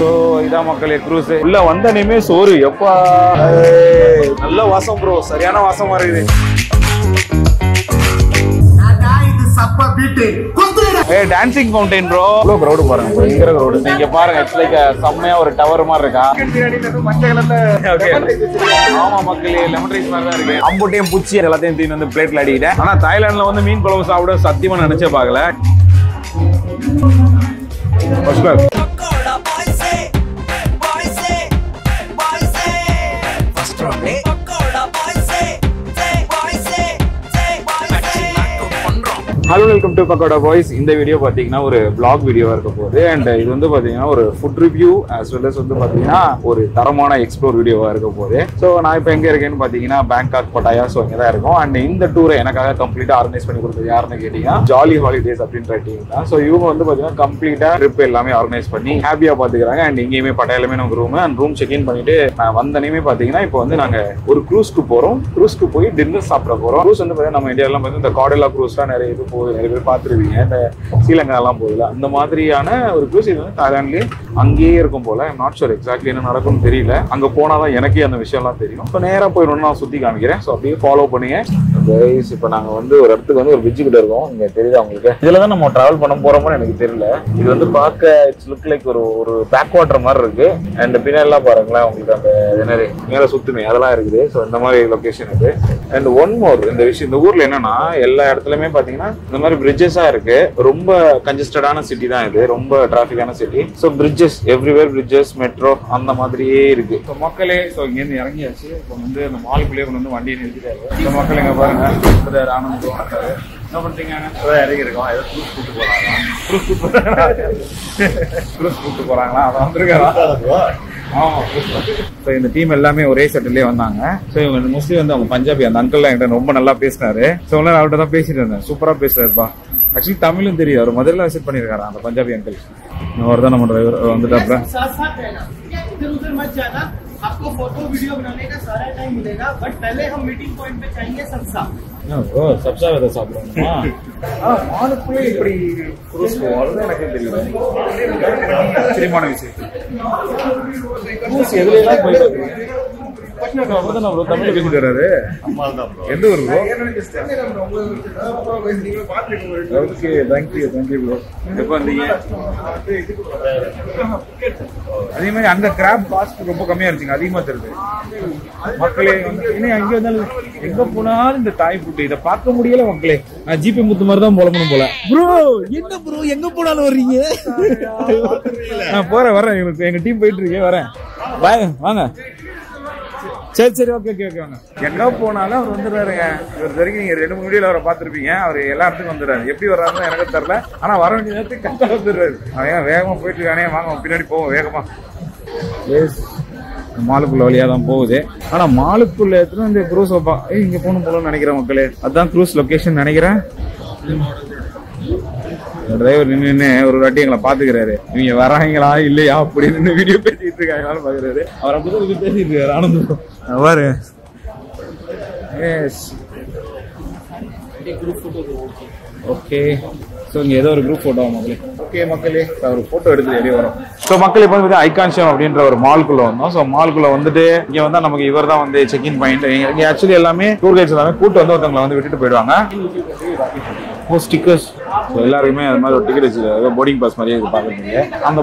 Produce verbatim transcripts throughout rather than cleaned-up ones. So, this is cruise. This is a story. It's a bro. It's a Hey, dancing fountain, bro. It's like a summer or a tower. Thailand, Pakoda Boys. Hello, welcome to Pakoda Boys. In this video, we will a vlog video. And this is a food review as well as a Taramana explore video. So, I am in Bangkok, Pattaya. So, and in the tour, I am completely organized. Jolly holidays. So, you are complete trip organized. Happy and in Pattaya room and room check-in. I am going to cruise. Cruise to dinner. Cruise the Cordella cruise. And Sri Lanka alam poyila. Andamadri ana oru cruise Thailand le angiye irukum pola. I'm not sure exactly enna nadakkum theriyala. Anga pona da enakku andha vishayam theriyum. So nera poi renna suthi kaamikren. So apdi follow panninga. Guys, ipo naanga vandu oru edathukku vandu oru bridge kitta irukom. Inga theriyada ungalku. Idhula dhaan nam travel panna porom enakku theriyala. Idu vandu paaka it's look like oru oru backwater mari irukku. And pinalla paarangala ungalku andha enare mera suthume adala irukku. So indha mari location idu. And one more indha vishayam indha oorla enna na ella edathilame paathina there are bridges, it's a congested city, it's a traffic city. So bridges, everywhere bridges, metro, Andamadri. So Makkale, so here we are, we are mall, we are in the mall. So Makkale, we are in the mall. No, but thing I know. I was cruise to Cruise to So in the team, all of them race attended. So mostly, when the Punjabi and uncle like that, Roman all pace there. So all are out there super pace. Actually, Tamil and Thiri, our mother all sit paneer karan. The Punjabi uncle. No, orda na mother. On the tapra. आपको photo video बनाने का सारा time मिलेगा but पहले हम meeting point पे जाएंगे सबसा ओ सबसा है सब लोग हां हां और पूरी पूरी क्रूज को और ना के दिल्ली में श्रीमानवी से क्रूज एगले लाग बैठो पटना का वो ना ब्रो तमिल बिल्कुल कर रहे अम्मा का ब्रो எந்த ஊர் bro okay thank you thank you bro எப்ப வந்தீங்க அதே மாதிரி அந்த கிராப் காஸ்ட் ரொம்ப கம்மியா இருந்துச்சு அதிகமா தெரிது மக்களே இன்னே அங்க வந்தால எங்க போனாலும் இந்த தாய் ஃபுட் இத பார்க்க முடியல மக்களே நான் ஜிபி முத்து மாதிரி தான் போலணும் போல bro என்ன bro எங்க போனாலும் வர்றீங்க நான் போற வரேன் எங்க டீம் போயிட்டு இருக்கே வரேன் பை வாங்க சரி சரி ஓகே ஓகே ஓகே வாங்க எங்க போனாலும் அவர் வந்துறாருங்க இவர் தெரிஞ்சீங்க நீங்க ரெண்டு மூணு வீடியோல அவரை பாத்துருப்பீங்க அவர் எல்லாத்துக்கும் வந்துறாரு எப்படி வர்றாருன்னு எனக்கு தெரியல ஆனா வர வேண்டிய நேரத்துக்கு கரெக்ட்டா வந்துறாரு அவன் வேகமா போயிட்டு இருக்கானே வாங்க பின்னாடி போவோம் வேகமா எஸ் மாலுக்குள்ள வழியா தான் போகுது ஆனா மாலுக்குள்ள ஏத்துன இந்த க்ரூஸ் அப்பா இங்க போணும் போல நினைக்கிறேன் மக்களே அதான் க்ரூஸ் லொகேஷன் நினைக்கிறேன் டிரைவர் நின்னு ஒரு வாட்டி எங்களை பாத்துக்கிறாரு இவங்க வராங்களா இல்லையா அப்படின்னு வீடியோ பேசிட்டு இருக்காங்களான்னு பாக்குறாரு அவர் அப்படிதான் பேசிட்டு இருக்காரு ஆனந்தம் அவர் yes group photo okay So, this is a group photo. Okay, Makkale, a photo. So, Makkale is Icon Mall. mall. So, mall we have check-in point. Actually, tour guides are stickers. So, everyone tickets. Boarding pass. The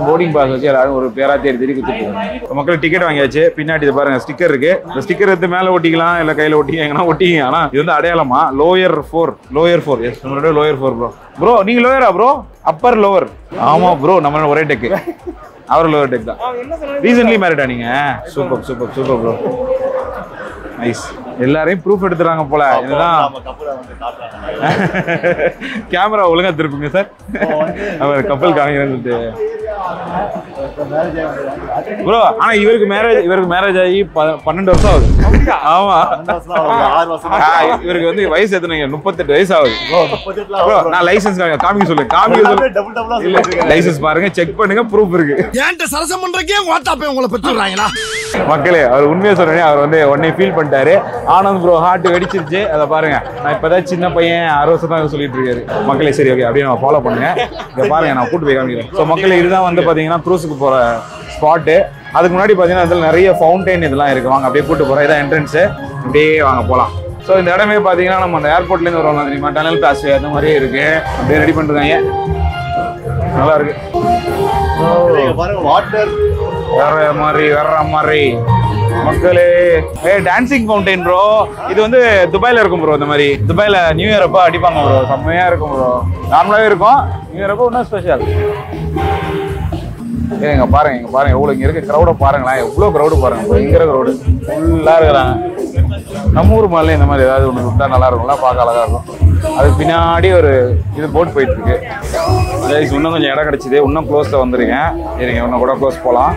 boarding pass, a ticket. Sticker. The sticker is the lower four. Lower four. Yes, lower four, bro. Bro, you lower, bro? Upper, lower? Yes, bro. We are lower deck. Our lower deck. Recently married. Super, super, super, bro. Nice. Everyone proof it. Camera olunga thirupinga sir. Our couple bro, ana ivarku marriage ivarku marriage aayi twelve varsha avudhu. Aama. six varsha avudhu. Ivarku vandu vayasu edunga thirty-eight vayasu avudhu. Bro, na license kaamiga sollu. Kaamiga sollu. License paarenga check pannunga proof irukku. Yenta sarasam pandrike vaatha pay ungala petturraangala. Makkale, avaru unmaiya solrane avaru vandu onne feel pantaru. Anand bro heart vedichirche adha paarenga. Na ippa chinna paiyan six varsha thaan sollitu irukkaru. Makkale seri okay, apdi na follow pannunga. Inga paarenga na kootu poi kaamikiren. So makkale idha vandu pathina cruise ku pora spot. That's why there are fountain. There are entrance. So, in this way, we have an airport. We have a tunnel passage. We ready to go. Water. Hey, dancing fountain, bro. This is Dubai, bro. Dubai, New Year, bro. Somewhere, bro. Ramla, New Year, bro. Special. Hey, guys, parang, parang. All here, crowd, parang. Like, full crowd, parang. Bro, crowd. All are there. Namur Malay, Namur. That is one. That Nalaar, Nalaar, Paga, Lagar. That Pinadi or this boat point. That is one. No, you are close. One close to under. Hey, one close pola.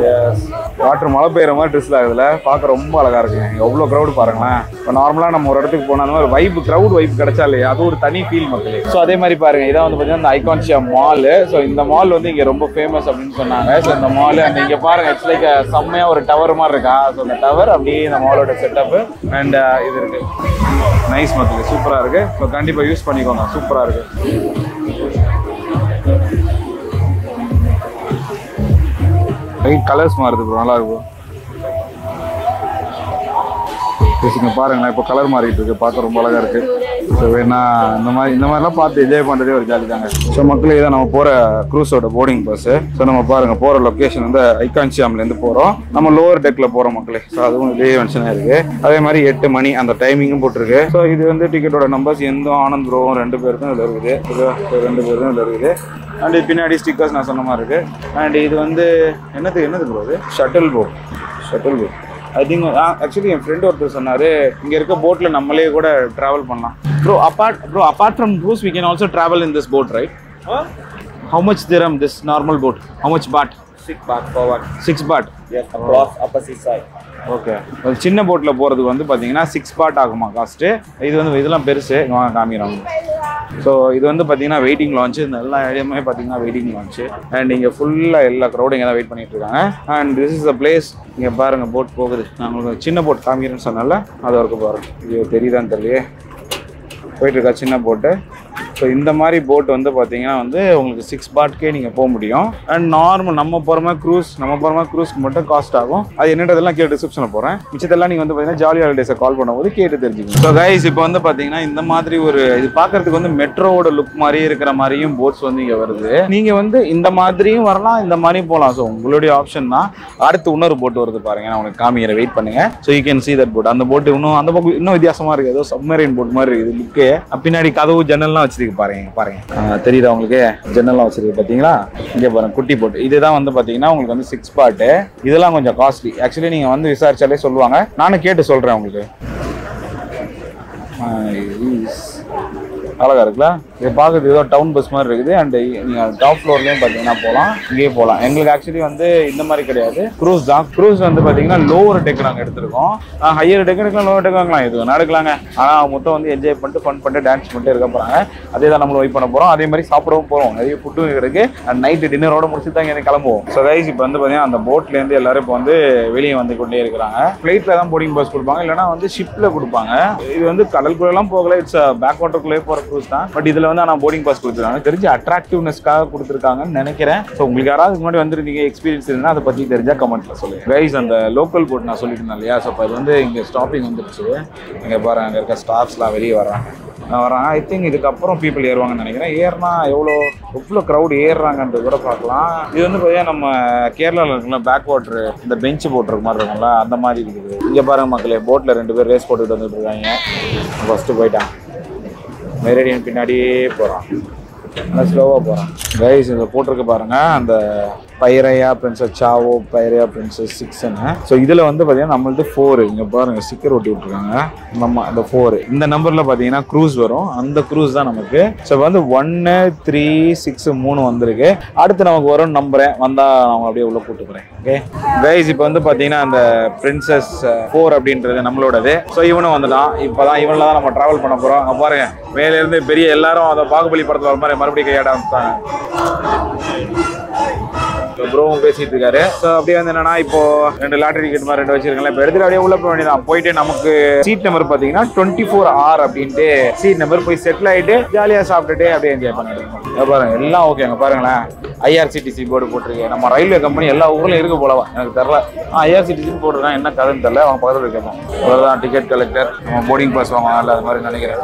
Yes. Water mala peyra mari dress la idla paaka romba alaga irukku evlo crowd paaranga இப்ப நார்மலா நம்ம ஒரு இடத்துக்கு போனா ஒரு vibe crowd vibe கடச்சாலே அது ஒரு தனி feel மக்களே சோ அதே மாதிரி பாருங்க இதான் வந்து பாத்தீங்கன்னா அந்த ஐகான் ஷியா மால் சோ இந்த மால் வந்து இங்க ரொம்ப ஃபேமஸ் அப்படினு சொன்னாங்க சோ இந்த மால் அங்க இங்க பாருங்க இட்ஸ் லைக் சம்மையா ஒரு டவர் மாதிரி இருக்கா சோ அந்த டவர் அப்படியே இந்த மாலோட செட்டப் and இது இருக்கு நைஸ் மக்களே சூப்பரா இருக்கு சோ கண்டிப்பா யூஸ் பண்ணிக்கோங்க சூப்பரா இருக்கு Colors are bro. This is a color market. So, we are a cruise boarding bus. So, we are a location in the Icon Mall. We are lower deck. So, we are and the timing. So, this ticket numbers are And this Pinadi stickers na sonna marke. And this one the, what is it? Shuttle boat. Shuttle boat. I think actually my friend also said that we can boat le nammale goda travel panna. Bro, apart bro apart from cruise, we can also travel in this boat, right? Huh? How much dirham this normal boat? How much baht? Six baht per one. Six baht. Yes, across oh. Upper sea side. Okay. Well, chinna boat la poradhu vandu pathina six baht aguma cost. Idu vandu idella peruse inga kaamiram. So, this is a waiting launch. This is a waiting launch. And you full crowd waiting. And this is the place you can see boat. Chinna boat is a boat. So, this boat is six baht. And normal cruise cruise cost. I will give description. So, guys, this is a metro look. Boats are there. You can go to this option. So, you can see that boat. That boat is a submarine boat. Parang, parang. Ah, teri da ungalke general house iru pathingala inga param kutti boat idhu da vandu pathina ungalku vandu six part idella konja costly actually neenga vandu visarichale solluvaanga nanu kettu solren ungalku nice alaga irukla idu paakudhu edo town bus mari irukku and neenga top floor la pathina polam inge polam engalku actually vandu indha mari kedaiyadhu cruise da cruise vandu pathina lower deck la eduthirukkom ah higher deck la lower deck la idu nadukalaanga ana mottham vandu enjoy pannittu fun pannittu dance pannittu iruka poraanga adhe da nammalo wait panna porom adhe mari saapradum porom nariya food irukku and night dinner oda mudichitha inga kelamuvom so guys ipo vandu pathina and boat la irundhu ellarum ipo vandu veliye vandu konde irukkranga flight la dhaan boarding pass kudupaanga illana vandu ship la kudupaanga idu vandu kadal kulla illa pogala it's backwater kulla pora cruise da but idhila vandu ana boarding pass kuduthiranga therinja attractiveness ka kuduthirukanga nu nenikiren so ungalku yaradhu munadi vandirundinga experience irundha adha pathi therinja comment la solunga guys and local boat na sollirunnalaya so appo vandu inga stopping vandiruchu inga paara anga irka staffs la veliye varanga varanga I think idukku appuram people yeruvaanga nu nenikiren yerna evlo evlo crowd yerranga endru kuda paakalam idu vandu paya nama Kerala la irukla backwater inda bench boat irukku maari irukala andha maari irukku inga paara makkale boat la rendu per race potu vandittu irukanga first poita Meridian Pinadi Boran. That's slow Boran. Guys, in the portal ke paranga the Pattaya, Princess Chao, Pattaya, Princess Sixen. So idhila vandu pathina nammalde four inga paranga sticker otti utranga namma the four inda number la pathina cruise varum and cruise da namakku so vandu one three six three vandiruke adutha namakku varum number vanda nam apdiye ulla pootu poren okay guys ipo vandu pathina and princess four abindrathu nammalodae so ivana vandalam ipo da ivana la nam travel panna porom appo parenga mele irundhe periya ellarum adha paagupali padathula mari marubadi kaiyada antha bro பேசி இருக்காரு. So அப்படியே வந்து என்னன்னா இப்போ ரெண்டு lottery ticket மாதிரி ரெண்டு வச்சிருக்கேன். இப்போ எடுத்து அப்படியே உள்ள போக வேண்டியதான். போயிட்டு நமக்கு சீட் நம்பர் பாத்தீங்கன்னா twenty-four R அப்படிட்டு சீட் நம்பர் போய் செட்டில் ஆயிட்டு ஜாலியா சாப்பிட்டுட்டு அப்படியே என்ஜாய் பண்ணிட்டு பாருங்க. எல்லாம் ஓகேங்க பாருங்களேன். ஐஆர்சிடிசி போர்டு போட்டிருக்கு. நம்ம ரயில்வே கம்பெனி எல்லா ஊர்லயும் இருக்கு போலவா எனக்கு தெரியல. ஐஆர்சிடிசி போர்டுனா என்ன கதைன்னு தெரியல. அவங்க பக்கத்துல கேட்போம். அவ்வளவுதான் டிக்கெட் கலெக்டர் நம்ம போர்டிங் பாஸ் வாங்கலாம் அது மாதிரி நினைக்கிறேன்.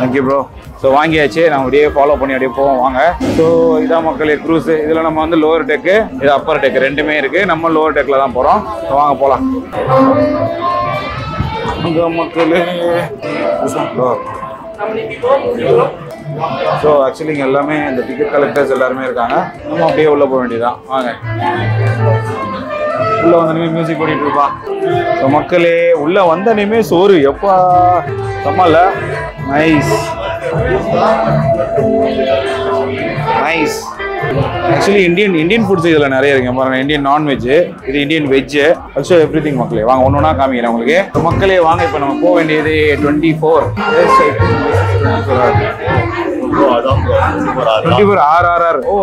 Thank you bro. ஸோ வாங்கியாச்சு நம்ம அப்படியே ஃபாலோ பண்ணி அப்படியே போவோம் வாங்க. ஸோ இதான் மக்களே க்ரூஸு. இதில் நம்ம வந்து லோவர் டெக்கு இது அப்பர் டெக்கு ரெண்டுமே இருக்குது. நம்ம லோவர் டெக்கில் தான் போகிறோம். ஸோ வாங்க போகலாம். இந்த மக்களே ஸோ ஆக்சுவலி இங்கே எல்லாமே இந்த டிக்கெட் கலெக்டர்ஸ் எல்லாருமே இருக்காங்க. நம்ம அப்படியே உள்ளே போக வேண்டியதுதான். வாங்க உள்ளே வந்தோடனே மியூசிக் ஓடிட்டு இருப்பான். ஸோ மக்களே உள்ளே வந்தோடனே சோறு எப்பா சமால nice nice. Actually Indian Indian foods இதில் நிறைய இருக்குங்க பாருங்கள். இந்தியன் நான்வெஜ்ஜு இது Indian veg also everything மக்களே. வாங்க ஒன்று ஒன்றா காமிக்கிறேன் உங்களுக்கு. மக்களே வாங்க இப்போ நம்ம போக வேண்டியது twenty four twenty four R R R ஓ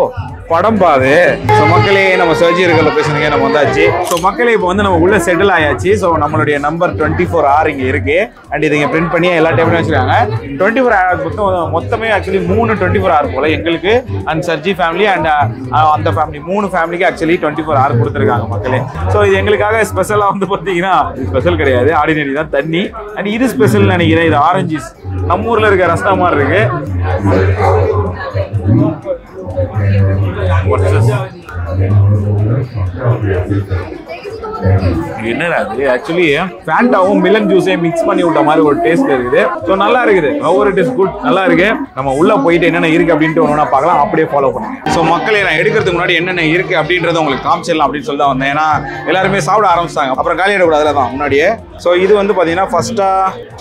படம் பாது. ஸோ மக்களே நம்ம சர்ஜிக்கல் லொக்கேஷனுக்கே நம்ம வந்தாச்சு. ஸோ மக்களே இப்போ வந்து நம்ம உள்ளே செட்டில் ஆயாச்சு. ஸோ நம்மளுடைய நம்பர் டுவெண்ட்டி ஃபோர் ஆர் இங்கே இருக்குது. அண்ட் இது இங்கே பிரிண்ட் பண்ணியே எல்லா டைம்லையும் வச்சுருக்காங்க. டுவெண்ட்டி ஃபோர் ஆர் மொத்தம் மொத்தமே ஆக்சுவலி மூணு டுவெண்ட்டி ஃபோர் ஆர் போல் எங்களுக்கு அண்ட் சர்ஜி ஃபேமிலி அண்ட் அந்த ஃபேமிலி மூணு ஃபேமிலிக்கு ஆக்சுவலி டுவெண்ட்டி ஃபோர் ஆர் கொடுத்துருக்காங்க மக்களே. ஸோ இது எங்களுக்காக ஸ்பெஷலாக வந்து பார்த்தீங்கன்னா ஸ்பெஷல் கிடையாது ஆர்டினரி தான் தண்ணி. அண்ட் இது ஸ்பெஷல்னு நினைக்கிறேன். இது ஆரஞ்சிஸ் நம்ம ஊரில் இருக்க ரஸ்தா மாதிரி இருக்குது. என்னடா அது ஆக்சுவலி ஃபேண்டாவும் மிலன் ஜூஸையும் மிக்ஸ் பண்ணி விட்ட மாதிரி ஒரு டேஸ்ட் இருக்குது. ஸோ நல்லா இருக்குது. ஒவ்வொரு டேஸ்ட் குட் நல்லா இருக்கு. நம்ம உள்ள போயிட்டு என்னென்ன இருக்கு அப்படின்ட்டு ஒன்று பார்க்கலாம். அப்படியே ஃபாலோ பண்ணுவோம். ஸோ மக்களை நான் எடுக்கிறதுக்கு முன்னாடி என்னென்ன இருக்கு அப்படின்றத உங்களுக்கு காமிச்சிடலாம் அப்படின்னு சொல்லி தான் வந்தேன். ஏன்னா எல்லாருமே சாப்பிட ஆரம்பிச்சாங்க அப்புறம் காலி ஆகிடக்கூடாது. அதில் தான் முன்னாடியே. ஸோ இது வந்து பார்த்தீங்கன்னா ஃபர்ஸ்டா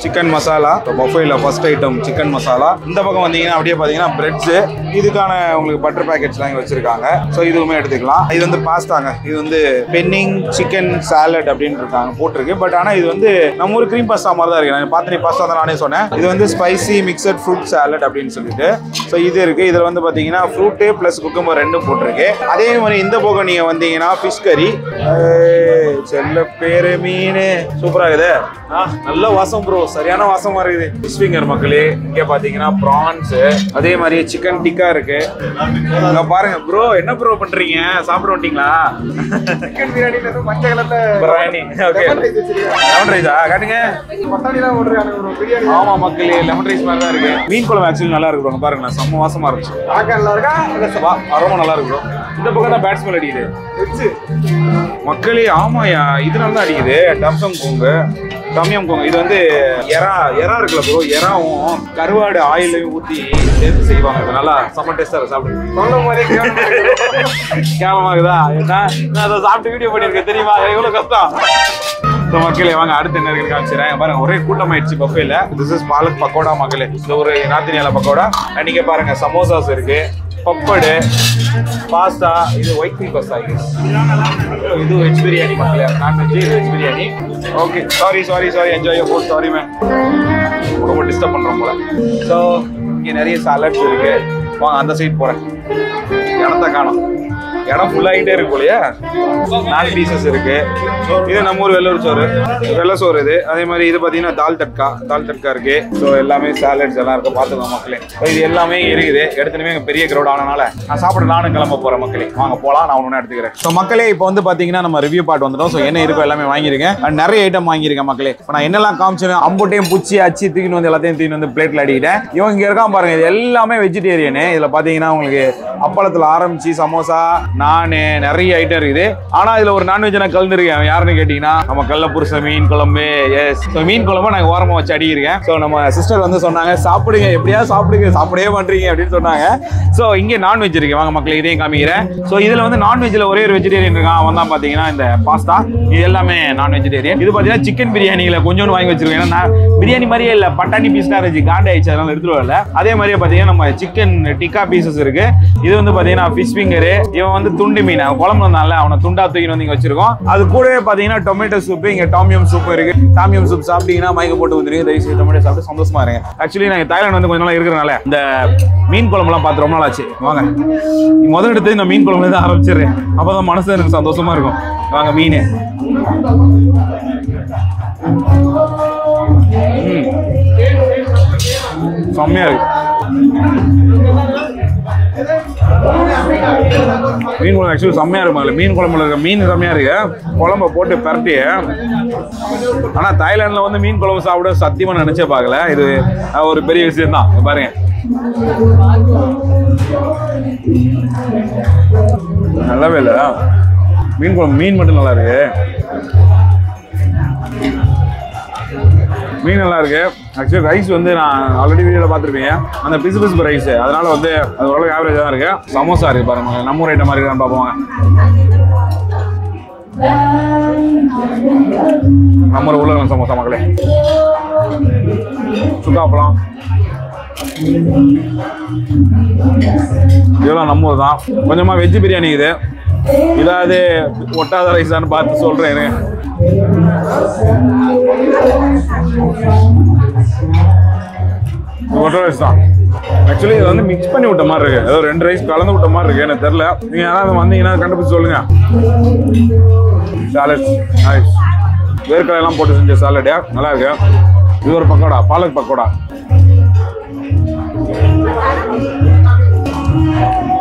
சிக்கன் மசாலா பஃபேல ஃபர்ஸ்ட் ஐட்டம் சிக்கன் மசாலா. இந்த பக்கம் வந்தீங்கன்னா அப்படியே பார்த்தீங்கன்னா பிரெட்ஸு இதுக்கான உங்களுக்கு பட்டர் பேக்கெட்ஸ்லாம் இங்கே வச்சிருக்காங்க. ஸோ இதுவுமே எடுத்துக்கலாம். இது வந்து பாஸ்தாங்க. இது வந்து பென்னிங் சிக்கன் சாலட் அப்படின்னு இருக்காங்க போட்டிருக்கு. பட் ஆனால் இது வந்து நம்ம ஒரு க்ரீம் பாஸ்தா மாதிரி தான் இருக்கு. நான் பார்த்து பாஸ்தா தான் நானே சொன்னேன். இது வந்து ஸ்பைசி மிக்சட் ஃப்ரூட் சாலட் அப்படின்னு சொல்லிட்டு ஸோ இது இருக்கு. இதில் வந்து பார்த்தீங்கன்னா ஃப்ரூட்டு ப்ளஸ் குக்கும்பர் ரெண்டும் போட்டிருக்கு. அதே மாதிரி இந்த பக்கம் நீங்கள் வந்தீங்கன்னா ஃபிஷ் கறி செல்ல பேரு மீன் சூப்பராக நல்ல வாசம் ப்ரோ. சரியான வாசமா இருக்குது. ஃபிஷ் ஃபிங்கர் மக்களே. இங்க பாத்தீங்கன்னா பிரான்ஸ் அதே மாதிரி சிக்கன் டிக்கா இருக்கு. இங்க பாருங்க ப்ரோ என்ன ப்ரோ பண்றீங்க சாப்பிட வந்துட்டீங்களா? சிக்கன் பிரியாணி வந்து மஞ்ச கலர்ல பிரியாணி. ஓகே லெமன் ரைஸா காட்டுங்க. பட்டாணிலாம் போடுறாங்க ப்ரோ பிரியாணி. ஆமா மக்களே லெமன் ரைஸ் மாதிரி தான் இருக்கு. மீன் குழம்பு ஆக்சுவலி நல்லா இருக்கு ப்ரோ. பாருங்க செம்ம வாசமா இருக்கு. ஆக்க நல்லா இருக்கா? இல்ல சபா அரோமா நல்லா இருக்கு ப்ரோ. இந்த பக்கம் தான் பேட்ஸ்மேன் அடிக்குது மக்களே. ஆமாயா இதனால தான் அடிக்குது. டம்சம் போங்க கம்மியம் போங்க. இது வந்து எறா எறா இருக்குல்ல ப்ரோ. எறாவும் கருவாடு ஆயிலையும் ஊற்றி சேர்த்து செய்வாங்க. இது நல்லா செம்ம டேஸ்டாக சாப்பிடுங்க. சொல்லும் போதே கேவலமாகுதா? நான் அதை சாப்பிட்டு வீடியோ பண்ணியிருக்கேன் தெரியுமா? எவ்வளோ கஷ்டம். ஸோ மக்களே வாங்க அடுத்து என்ன இருக்குன்னு காமிச்சிடறேன் பாருங்க. ஒரே கூட்டம் ஆயிடுச்சு பஃபேல. திஸ் இஸ் பாலக் பக்கோடா மக்களே. இந்த ஒரு நார்த் இந்தியாவில் பக்கோடா. அன்றைக்கி பாருங்க சமோசாஸ் இருக்கு பப்படு பாஸ்தா. இது ஒயிட் பீல் பாஸ்தா. இது வெஜ் பிரியாணி மக்களே. நான்வெஜ் இது veg biryani. Okay sorry sorry sorry enjoy your food. Sorry ma'am ரொம்ப டிஸ்டர்ப் பண்ணுறோம் போல. ஸோ இங்கே நிறைய சாலட்ஸ் இருக்கு. வாங்க அந்த சைட் போகிறேன். இடத்த காணும். இடம் ஃபுல்லாகிட்டே இருக்கு போலையா. நாலு பீசஸ் இருக்கு. இது நம்ம ஊர் வெள்ளூர் சோறு வெள்ளை சோறு. இது அதே மாதிரி இது பார்த்தீங்கன்னா தால் தட்கா தால் தட்கா இருக்கு. ஸோ எல்லாமே சாலட்ஸ் எல்லாம் இருக்கு. பார்த்துக்கோங்க மக்களே. இது எல்லாமே இருக்குது. எடுத்துனுமே பெரிய கிரௌட் ஆனனால நான் சாப்பிட நானும் கிளம்ப போறேன் மக்களே. வாங்க போகலாம். நான் ஒன்று எடுத்துக்கிறேன். ஸோ மக்களே இப்போ வந்து பார்த்தீங்கன்னா நம்ம ரிவ்யூ பார்ட் வந்துட்டோம். ஸோ என்ன இருக்கோ எல்லாமே வாங்கியிருக்கேன். நிறைய ஐட்டம் வாங்கியிருக்கேன் மக்களே. இப்போ நான் என்னெல்லாம் காமிச்சேன் அம்புட்டையும் பூச்சி அச்சு தூக்கின்னு வந்து எல்லாத்தையும் தூக்கின்னு வந்து பிளேட்டில் அடிக்கிட்டேன். இவங்க இங்கே இருக்கான் பாருங்க. இது எல்லாமே வெஜிடேரியனு. இதில் பார்த்தீங்கன்னா உங்களுக்கு அப்பளத்தில் ஆரம்பிச்சு சமோசா நான் நிறைய ஐட்டம் இருக்குது. ஆனால் இதில் ஒரு நான்வெஜ் நான் கலந்துருக்கேன். யாருன்னு கேட்டிங்கன்னா நம்ம கள்ளப்புருச மீன் குழம்பு. எஸ் ஸோ மீன் குழம்பு நாங்கள் ஓரமாக வச்சு அடிக்கிறேன். ஸோ நம்ம சிஸ்டர் வந்து சொன்னாங்க சாப்பிடுங்க எப்படியாவது சாப்பிடுங்க சாப்பிடவே பண்ணுறீங்க அப்படின்னு சொன்னாங்க. ஸோ இங்கே நான்வெஜ் இருக்கு. வாங்க மக்கள் இதையும் காமிக்கிறேன். ஸோ இதில் வந்து நான்வெஜ்ஜில் ஒரே ஒரு வெஜிடேரியன் இருக்கான். அவன் தான் பார்த்தீங்கன்னா இந்த பாஸ்தா. இது எல்லாமே நான் வெஜிடேரியன். இது பார்த்தீங்கன்னா சிக்கன் பிரியாணியில் கொஞ்சோன்னு வாங்கி வச்சிருக்கேன். ஏன்னா பிரியாணி மாதிரியே இல்லை பட்டாணி பீஸ் தான் இருந்துச்சு. காண்டாயிடுச்சு அதனால எடுத்துகிட்டு வரல. அதே மாதிரியே பார்த்தீங்கன்னா நம்ம சிக்கன் டிக்கா பீசஸ் இருக்குது. இது வந்து பார்த்தீங்கன்னா பாத்தீங்கன்னா fish finger, இவன் வந்து துண்டு மீன் குழம்புனால அவனை துண்டா தூக்கின்னு நீங்க வச்சிருக்கோம். அது கூட பாத்தீங்கன்னா டொமேட்டோ சூப், இங்க டாமியம் சூப் இருக்கு. டாமியம் சூப் சாப்பிட்டீங்கன்னா மயக்க போட்டு வந்துருங்க. தயவுசெய்து டொமேட்டோ சாப்பிட்டு சந்தோஷமா இருங்க. ஆக்சுவலி நாங்க தாய்லாந்து வந்து கொஞ்ச நாளா இருக்கிறனால இந்த மீன் குழம்பு எல்லாம் பார்த்து ரொம்ப நாள் ஆச்சு. வாங்க முதல் எடுத்து நான் மீன் குழம்புல தான் ஆரம்பிச்சிடுறேன். அப்பதான் மனசு எனக்கு சந்தோஷமா இருக்கும். வாங்க மீன். செம்மையா இருக்கு மீன் குழம்பு. ஆக்சுவலி செம்மையா இருக்கும் மீன் குழம்புல இருக்க மீன். செம்மையா இருக்கு குழம்ப போட்டு பரட்டி. ஆனா தாய்லாந்துல வந்து மீன் குழம்பு சாப்பிட சத்தியமா நினைச்சே பார்க்கல. இது ஒரு பெரிய விஷயம் தான். பாருங்க நல்லாவே இல்ல மீன் குழம்பு. மீன் மட்டும் நல்லா இருக்கு. மீன் நல்லா இருக்கு. ஆக்சுவலி ரைஸ் வந்து நான் ஆல்ரெடி வீடியோவில் பார்த்துருப்பீங்க. அந்த பிசு பிசுப்பு ரைஸ், அதனால வந்து அது ஓரளவுக்கு ஆவரேஜாக தான் இருக்கு. சமோசா இருக்கு பாருங்க, நம்ம ஊர் ஐட்டம் மாதிரி இருக்கான்னு பார்ப்போங்க. நம்ம ஊர்ல சமோசா மக்களே, சுக்காப்பழம் இதெல்லாம் நம்ம ஊர் தான். கொஞ்சமா வெஜ் பிரியாணி இது. இதாவது ஒட்டாத ரைஸ் தான் பார்த்து சொல்றேன். ஒட்டா ரைஸ் தான். ஆக்சுவலி இது வந்து மிக்ஸ் பண்ணி விட்ட மாதிரி இருக்கு. ஏதோ ரெண்டு ரைஸ் கலந்து விட்ட மாதிரி இருக்கு. எனக்கு தெரியல. நீங்க யாராவது வந்தீங்கன்னா கண்டுபிடிச்சு சொல்லுங்க. Salad nice. வேர்க்கடலை எல்லாம் போட்டு செஞ்ச சாலட் நல்லா இருக்கு. இது ஒரு பக்கோடா, பாலக் பக்கோடா.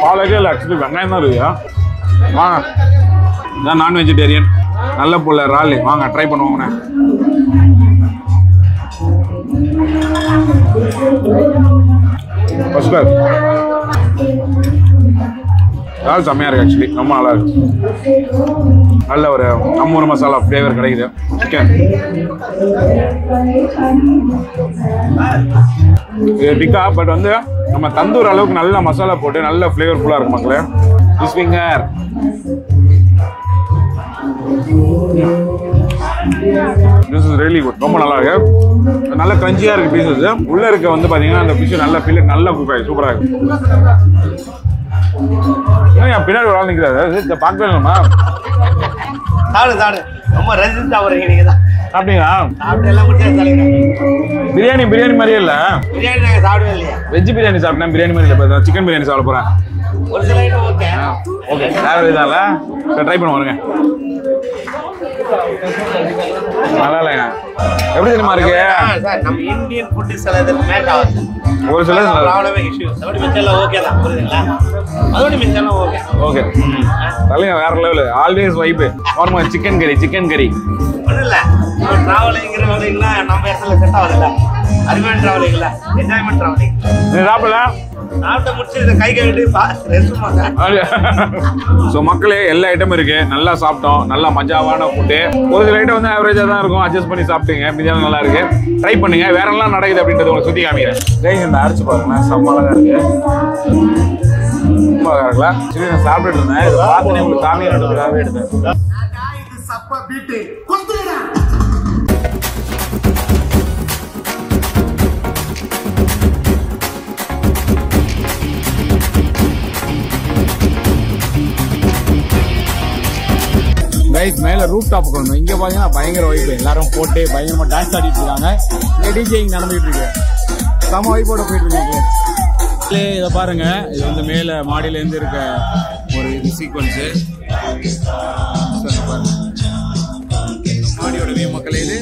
பாலக்கே இல்லை, ஆக்சுவலி வெங்காயம் தான் இருக்கு. வாங்க இதான் நான் வெஜிடேரியன். நல்ல புள்ள ராலு. வாங்க ட்ரை பண்ணுவோங்கண்ணே. ரால் செம்மையாக இருக்குது. ஆக்சுவலி ரொம்ப நல்லா இருக்கு. நல்ல ஒரு நம்ம ஊர் மசாலா ஃப்ளேவர் கிடைக்குது. சிக்கன் இது டிக்கா, பட் வந்து நம்ம தந்தூர் அளவுக்கு நல்ல மசாலா போட்டு நல்ல ஃப்ளேவர்ஃபுல்லாக இருக்கு மக்களே. This finger. This is really good. ரொம்ப நல்லா இருக்கு. நல்ல கிரஞ்சியா இருக்கு பீசஸ். உள்ள இருக்க வந்து பாத்தீங்கன்னா அந்த பீஸ் நல்ல ஃபில்லட் நல்ல குப்பை சூப்பரா இருக்கு. ஏன் பின்னாடி ஒரு ஆள் நிக்கிறாரு? இத பாக்கலாமா? தாடு தாடு ரொம்ப ரசிச்சா வரீங்க நீங்க தான். அப்படிங்களா? சாப்பிட்டு எல்லாம் முடிஞ்சா சாப்பிடுறேன். பிரியாணி பிரியாணி மாதிரியே இல்ல. பிரியாணி நாங்க சாப்பிடவே இல்லையா? வெஜ் பிரியாணி சாப்பிட்டா பிரியாணி மாதிரி இல்ல. சிக்கன் பிரியாணி சாப்பிட போறேன். ஒரு சில ஐட்டம் ஓகே ஓகே சார் இதால ட்ரை பண்ணுவாருங்க. நல்லா இல்லைங்க. எப்படி தெரியுமா இருக்கு சார், நம்ம இந்தியன் ஃபுட் சில இது மேட் ஆகுது. ஒரு சில ப்ராப்ளமே இஷ்யூ. அதோட மிச்சலாம் ஓகே தான். புரியுதுங்களா? அதோட மிச்சலாம் ஓகே ஓகே நல்லா வேற லெவல். ஆல்வேஸ் வைப் நார்மலா. சிக்கன் கறி சிக்கன் கறி ஒன்றும் இல்லை. ட்ராவலிங்கிற வரைக்கும்னா நம்ம இடத்துல செட் ஆகுதுல்ல. அருமையான ட்ராவலிங் இல்லை, என்ஜாய்மெண்ட் ட்ராவலிங். சாப்பிடலாம். மக்களே எல்லா ஐட்டமும் இருக்கு. நல்லா சாப்பிட்டோம். நல்லா மஜாவான ஃபுட்டு. ஒரு சில ஐட்டம் வந்து ஆவரேஜா தான் இருக்கும். அட்ஜஸ்ட் பண்ணி சாப்பிட்டுங்க. மிதமான நல்லா இருக்கு. ட்ரை பண்ணுங்க. வேற எல்லாம் நடக்குது அப்படின்றது உங்களுக்கு சுத்தி காமிக்கிறேன். கைஸ் இந்த அரைச்சு பாருங்க. சம்மாலதா இருக்கு. ரொம்ப அழகா இருக்கு. நான் சாப்பிட்டுட்டு இருந்தேன். இது பார்த்தனே உங்களுக்கு காமிக்கிற இடத்துக்காகவே எடுத்தேன். இது சப்ப பீட் குத்துறா. ரைஸ் மேல ரூப் டாப் கொண்டு இங்க பாத்தீங்கன்னா பயங்கர வைப்பு. எல்லாரும் போட்டு பயங்கரமா டான்ஸ் ஆடிட்டு இருக்காங்க. டிஜேயிங் நடந்துட்டு இருக்கு. சம வைப்போட போயிட்டு இருக்காங்க. இதை பாருங்க. இது வந்து மேல மாடியில இருந்து இருக்க ஒரு இது சீக்வன்ஸ். மாடியோட வியூ மக்களே. இது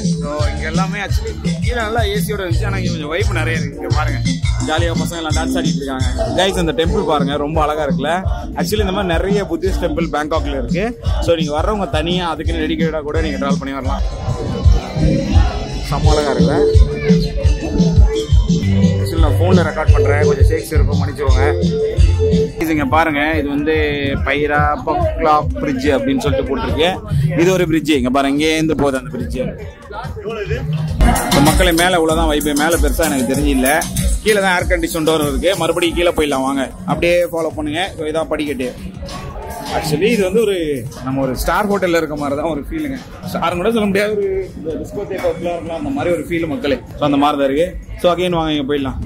இங்க எல்லாமே ஆக்சுவலி கீழே நல்லா ஏசியோட இருந்துச்சு. ஆனா இங்க கொஞ்சம் வைப்பு நிறைய இருக்கு. இங்க பாருங்க ஜாலியா பசங்க எல்லாம் டான்ஸ் ஆடிட்டு இருக்காங்க. கைஸ் அந்த டெம்பிள் பாருங்க ரொம்ப அழகா இருக்குல்ல. ஆக்சுவலி இந்த மாதிரி நிறைய புத்திஸ்ட் டெம்பிள் பேங்காக்ல இருக்கு. ஸோ நீங்க வர்றவங்க தனியா அதுக்குன்னு டெடிகேட்டா கூட நீங்க டிராவல் பண்ணி வரலாம். செம்ம அழகா இருக்குல்ல. ஆக்சுவலி நான் போன்ல ரெக்கார்ட் பண்றேன். கொஞ்சம் ஷேக்ஸ் இருக்கும் மன்னிச்சுக்கோங்க. இங்க பாருங்க இது வந்து பைரா பக்லா பிரிட்ஜ் அப்படின்னு சொல்லிட்டு போட்டிருக்கு. இது ஒரு பிரிட்ஜ். இங்க பாருங்க இங்கே இருந்து போகுது அந்த பிரிட்ஜ். மக்களை மேல உள்ளதான் வைப்பு. மேல பெருசா எனக்கு தெரிஞ்சில்ல. கீழே தான் ஏர் கண்டிஷன் டோர் இருக்கு. மறுபடியும் கீழே போயிடலாம். வாங்க அப்படியே ஃபாலோ பண்ணுங்க. இதான் படிக்கட்டு. ஆக்சுவலி இது வந்து ஒரு நம்ம ஒரு ஸ்டார் ஹோட்டல்ல இருக்க மாதிரி தான் ஒரு ஃபீலுங்க. ஸ்டார் கூட சொல்ல முடியாது. ஒரு டிஸ்கோ தேட்டர்ல இருக்கலாம் அந்த மாதிரி ஒரு ஃபீல் மக்களே. ஸோ அந்த மாதிரி தான் இருக்கு. ஸோ அகைன் வாங்க இங்க போயிடலாம்.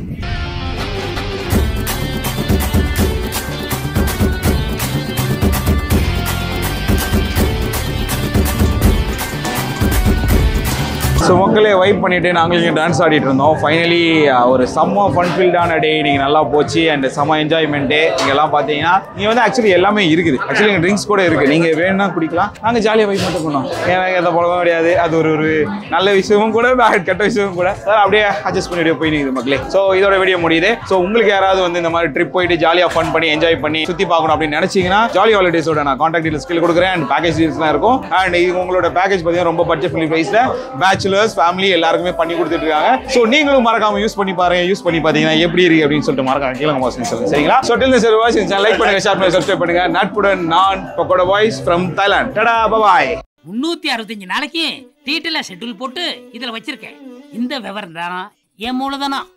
So மக்களே வைப் பண்ணிட்டு நாங்களும் டான்ஸ் ஆடிட்டு இருந்தோம். ஃபைனலி ஒரு சம்ம ஃபன் ஃபில்டான டே நீங்க நல்லா போச்சு and சம்ம என்ஜாய்மென்ட். நீங்க எல்லாம் பாத்தீங்கன்னா இங்க வந்து एक्चुअली எல்லாமே இருக்குது. एक्चुअली இங்க ட்ரிங்க்ஸ் கூட இருக்கு. நீங்க வேணும்னா குடிக்கலாம். நாங்க ஜாலியா வைப் மட்டும் பண்ணோம். ஏனாத போலவே முடியாது. அது ஒரு ஒரு நல்ல விஷயமும் கூட பேட் கட்ட விஷயமும் கூட. சார் அப்படியே அட்ஜஸ்ட் பண்ணி போய் நிக்குது மக்களே. சோ இதோட வீடியோ முடியுது. சோ உங்களுக்கு யாராவது வந்து இந்த மாதிரி ட்ரிப் போயிடு ஜாலியா ஃபன் பண்ணி என்ஜாய் பண்ணி சுத்தி பார்க்கணும் அப்படி நினைச்சீங்கன்னா ஜாலி ஹாலிடேஸோட நான் கான்டாக்ட் டீடைல்ஸ் கீழ கொடுக்கிறேன் and பேக்கேஜ் டீடைல்ஸ்லாம் இருக்கும். and இது உங்களோட பேக்கேஜ் பாத்தீங்கன்னா ரொம்ப பட்ஜெட் ஃப்ரீ பிரைஸ்ல பேச்சுலர் family எல்லாருமே பண்ணி கொடுத்துட்டு இருக்காங்க சோ நீங்களும் மறக்காம யூஸ் பண்ணி பாருங்க யூஸ் பண்ணி பாத்தீங்கன்னா எப்படி இருக்கு அப்படினு சொல்லிட்டு மறக்காம கீழ கமெண்ட்ஸ் சொல்லுங்க சரிங்களா so till this video channel like பண்ணுங்க share பண்ணுங்க subscribe பண்ணுங்க நாட்புடன் நான் Pakoda Boys from Thailand Tata bye bye முந்நூற்று அறுபத்தி ஐந்து நாளைக்கு டீடைலா ஷெட்யூல் போட்டு இதல வச்சிருக்கேன் இந்த விவரம் தான் ஏ மூலதனம்